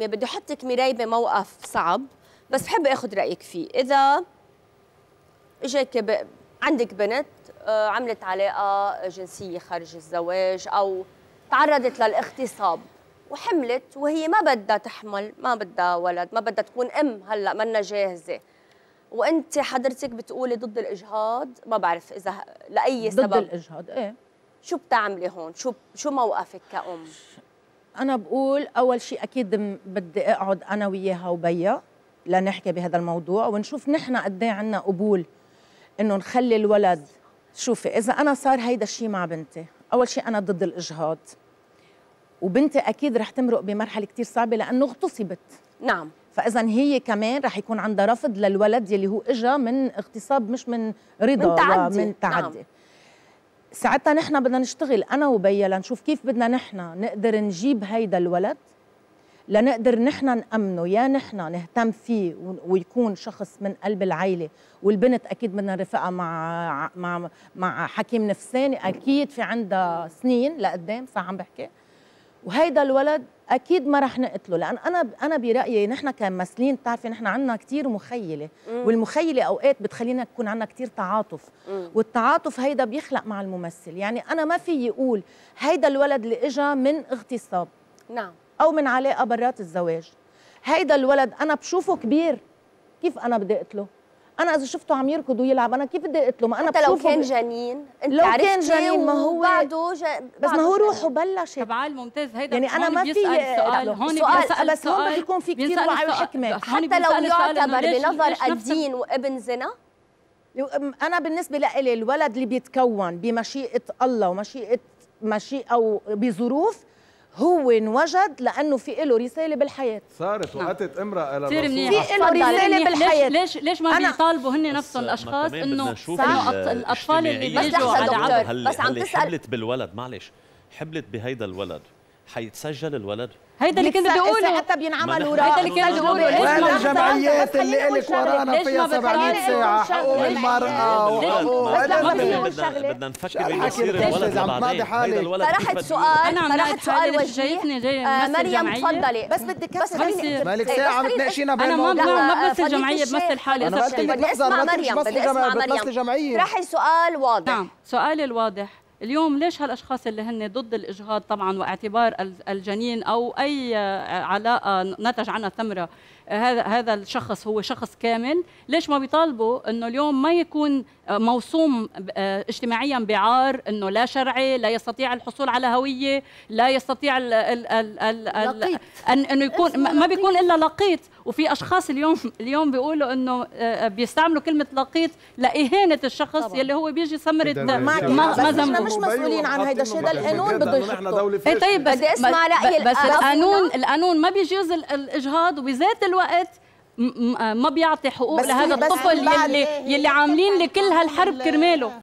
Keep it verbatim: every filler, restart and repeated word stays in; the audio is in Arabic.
بدي احطك ميراي بموقف صعب، بس بحب اخذ رايك فيه. اذا اجاك ب... عندك بنت عملت علاقه جنسيه خارج الزواج او تعرضت للاغتصاب وحملت وهي ما بدها تحمل، ما بدها ولد، ما بدها تكون ام، هلا منا جاهزه، وانت حضرتك بتقولي ضد الاجهاض، ما بعرف اذا لاي سبب ضد الاجهاض، ايه شو بتعملي هون؟ شو شو موقفك كأم؟ أنا بقول أول شيء أكيد بدي أقعد أنا وياها وبيا لنحكي بهذا الموضوع ونشوف نحن قد إيه عندنا قبول إنه نخلي الولد. شوفي إذا أنا صار هيدا الشيء مع بنتي، أول شيء أنا ضد الإجهاض، وبنتي أكيد رح تمرق بمرحلة كتير صعبة لأنه اغتصبت. نعم. فإذا هي كمان رح يكون عندها رفض للولد يلي هو إجا من اغتصاب، مش من رضا، من تعدي. من تعدي. نعم. ساعتها نحن بدنا نشتغل أنا وبيا لنشوف كيف بدنا نحن نقدر نجيب هيدا الولد لنقدر نحن نأمنه، يا نحن نهتم فيه ويكون شخص من قلب العيلة. والبنت أكيد بدنا نرفقها مع مع مع حكيم نفساني، أكيد في عندها سنين لقدام، صح عم بحكي. وهيدا الولد أكيد ما رح نقتله، لأن أنا أنا برأيي نحن كممثلين بتعرفي نحن عندنا كثير مخيلة، والمخيلة أوقات بتخلينا يكون عندنا كثير تعاطف، والتعاطف هيدا بيخلق مع الممثل. يعني أنا ما في يقول هيدا الولد اللي إجا من اغتصاب، نعم، أو من علاقة برات الزواج، هيدا الولد أنا بشوفه كبير، كيف أنا بدي أقتله؟ أنا إذا شفته عم يركض ويلعب أنا كيف بدي أقتله؟ ما أنا بشوفه. لو كان جنين، أنت لو كان جنين ما هو بعده جا... بس ما هو روحه بلشت. طب عال ممتاز. هيدا يعني أنا ما في سؤال هون بيسأل، بس هون بده يكون في كثير وعي وحكمة. حتى لو يعتبر بنظر الدين وابن زنا، أنا بالنسبة لإلي الولد اللي بيتكون بمشيئة الله ومشيئة مشيئة أو بظروف هو انوجد لانه في له رساله بالحياه. صارت واتت امراه الى الرسول، في له رساله بالحياه. ليش ليش ما بيطالبوا هن نفسهم الاشخاص انه الاطفال اللي بيجوا على عبد بس عم تسال؟ حبلت بالولد، معلش حبلت بهيدا الولد، حيتسجل الولد هيدا اللي كنت بيقوله، حتى بينعمل وراه هيدا اللي كانوا بيقولوا. وين الجمعيات اللي إلك ورانا فيها سبعمية ساعة حقوق المرأة وحقوق؟ بدنا نفكر بمصير الولد بعدين. طرحت سؤال، طرحت سؤال وجهي. مريم تفضلي. بس بدك بس مالك ساعة عم تناقشينا بهالموضوع. أنا ما بمثل جمعية، بمثل حالي. أنا بدي أسمع مريم، بدي أسمع مريم. طرحي سؤال واضح. نعم، سؤالي الواضح اليوم، ليش هالاشخاص اللي هن ضد الاجهاض طبعا واعتبار الجنين او اي علاقه نتج عنها ثمره، هذا هذا الشخص هو شخص كامل، ليش ما بيطالبوا انه اليوم ما يكون موصوم اجتماعيا بعار انه لا شرعي، لا يستطيع الحصول على هويه، لا يستطيع ال ال ال ال ال ان انه يكون ما بيكون الا لقيط. وفي اشخاص اليوم اليوم بيقولوا انه بيستعملوا كلمه لقيط لاهانه الشخص طبعا. يلي هو بيجي ثمره ما ذنبه، مش مسؤولين عن هيدا الشيء، هذا القانون بده يحطه. ايه طيب بدي اسمع راي بس القانون القانون ما بيجوز الاجهاض، وبذات الوقت ما بيعطي حقوق لهذا الطفل يلي يلي عاملين لكل هالحرب كرماله.